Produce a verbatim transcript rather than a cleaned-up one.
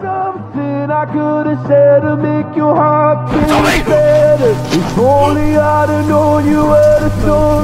something I could have said to make your heart feel better. If only I'd have known you were the soul.